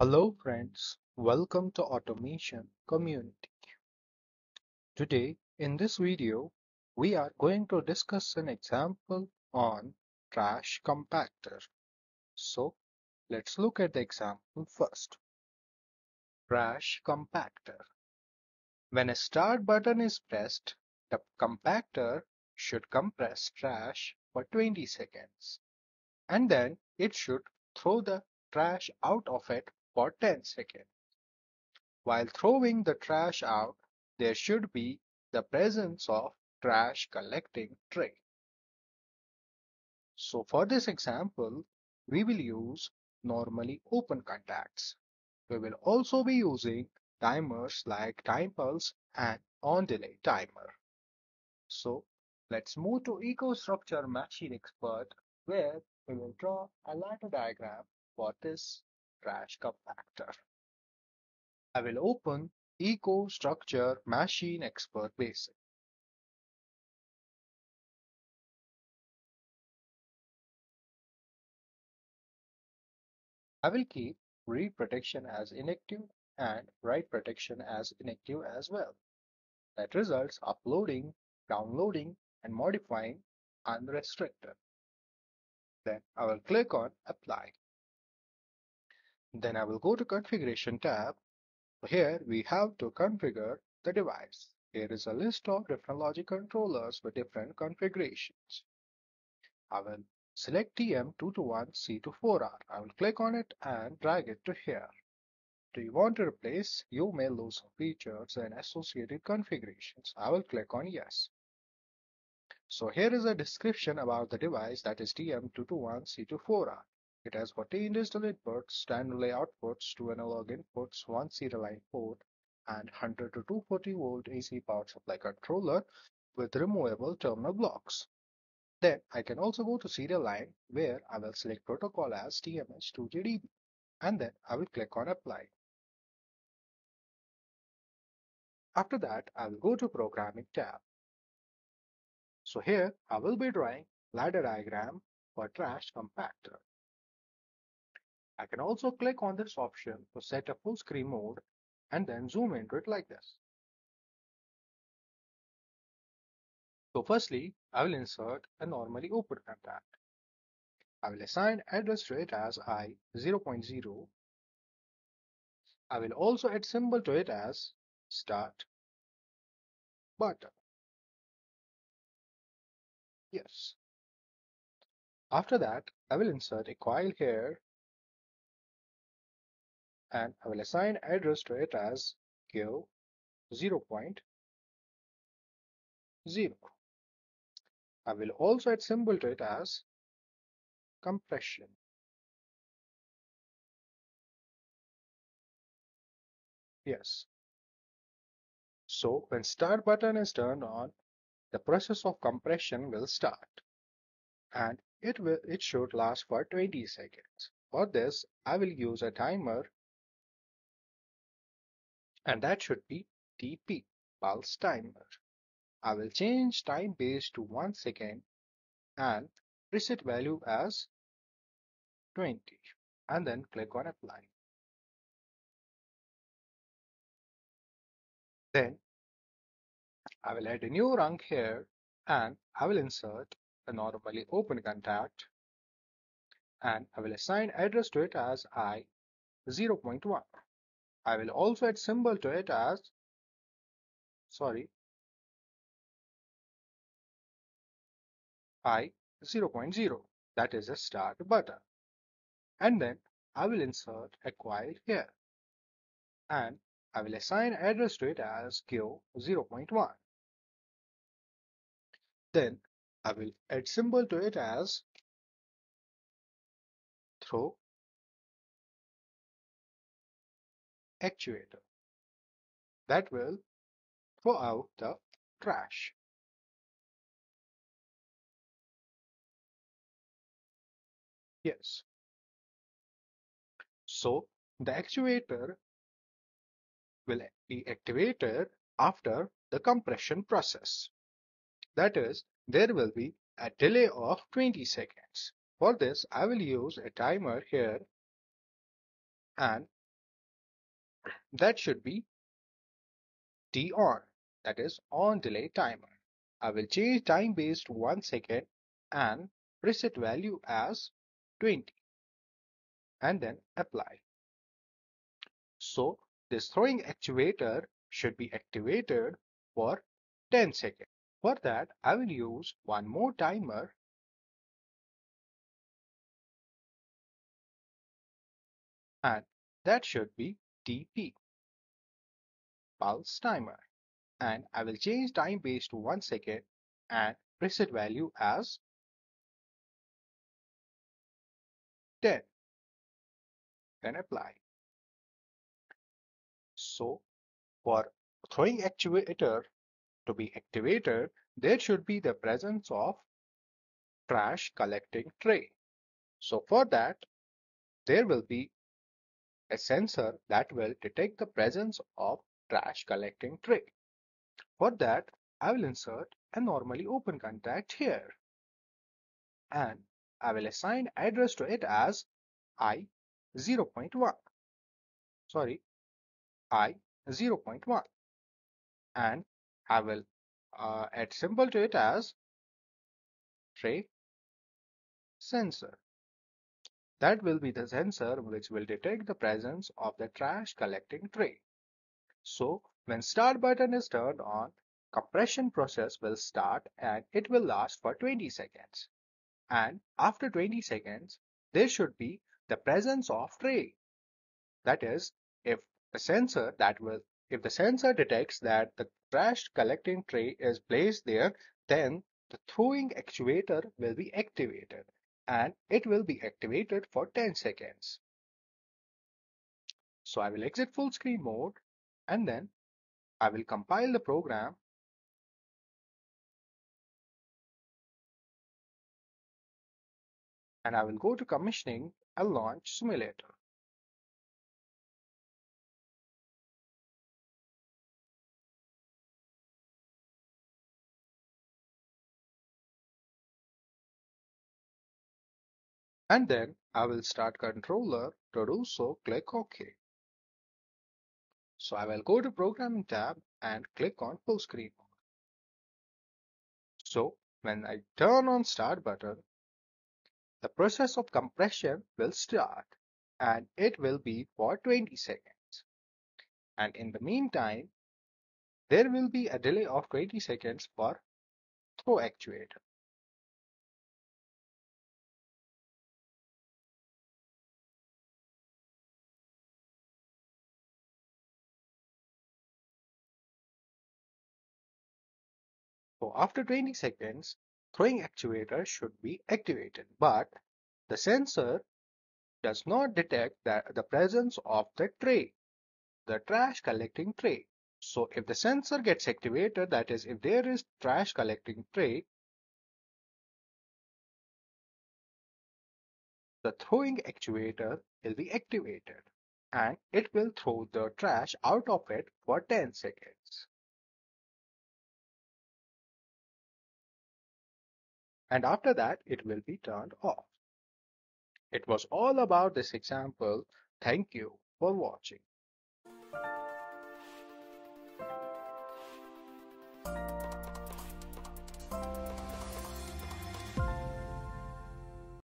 Hello friends, welcome to Automation Community. Today in this video we are going to discuss an example on trash compactor. So let's look at the example first. Trash compactor. When a start button is pressed, the compactor should compress trash for 20 seconds and then it should throw the trash out of it for 10 seconds. While throwing the trash out, there should be the presence of trash collecting tray. So for this example, we will use normally open contacts. We will also be using timers like time pulse and on delay timer. So let's move to EcoStruxure Machine Expert, where we will draw a ladder diagram for this trash compactor. I will open EcoStruxure Machine Expert Basic. I will keep read protection as inactive and write protection as inactive as well. That results uploading, downloading and modifying unrestricted. Then I will click on apply. Then I will go to configuration tab. Here we have to configure the device. Here is a list of different logic controllers with different configurations. I will select TM221C24R. I will click on it and drag it to here. Do you want to replace? You may lose some features and associated configurations. I will click on yes. So here is a description about the device, that is TM221C24R. It has 14 digital inputs, 10 relay outputs, 2 analog inputs, 1 serial line port, and 100 to 240 volt AC power supply controller with removable terminal blocks. Then I can also go to serial line, where I will select protocol as TMH2JDB and then I will click on apply. After that I will go to programming tab. So here I will be drawing ladder diagram for trash compactor. I can also click on this option to set a full screen mode and then zoom into it like this. So firstly, I will insert a normally open contact. I will assign address to it as I0.0. I will also add symbol to it as start button. Yes. After that, I will insert a coil here and I will assign address to it as Q0.0. I will also add symbol to it as compression. Yes. So when start button is turned on, the process of compression will start and it should last for 20 seconds. For this, I will use a timer and that should be TP, pulse timer. I will change time base to 1 second and preset value as 20 and then click on apply. Then I will add a new rung here and I will insert a normally open contact and I will assign address to it as I0.1. I will also add symbol to it as I0.0, that is a start button, and then I will insert a coil here and I will assign address to it as Q0.1. Then I will add symbol to it as throw actuator, that will throw out the trash. Yes. So the actuator will be activated after the compression process. That is, there will be a delay of 20 seconds. For this, I will use a timer here, and that should be T on, that is on delay timer. I will change time base to 1 second and preset value as 20 and then apply. So this throwing actuator should be activated for 10 seconds. For that, I will use one more timer and that should be TP, pulse timer, and I will change time base to 1 second and preset value as 10, then apply. So for throwing actuator to be activated, there should be the presence of trash collecting tray. So for that, there will be a sensor that will detect the presence of trash collecting tray. For that, I will insert a normally open contact here, and I will assign address to it as I 0.1, and I will add symbol to it as tray sensor. That will be the sensor which will detect the presence of the trash collecting tray. So when start button is turned on, compression process will start and it will last for 20 seconds. And after 20 seconds, there should be the presence of tray. That is, if the sensor detects that the trash collecting tray is placed there, then the throwing actuator will be activated, and it will be activated for 10 seconds. So I will exit full screen mode and then I will compile the program. And I will go to commissioning a launch simulator. And then I will start controller. To do so, click OK. So I will go to programming tab and click on full screen mode. So when I turn on start button, the process of compression will start and it will be for 20 seconds. And in the meantime, there will be a delay of 20 seconds for throw actuator. So after 20 seconds, throwing actuator should be activated, but the sensor does not detect the presence of the tray, the trash collecting tray. So if the sensor gets activated, that is, if there is trash collecting tray, the throwing actuator will be activated and it will throw the trash out of it for 10 seconds. And after that, it will be turned off. It was all about this example. Thank you for watching.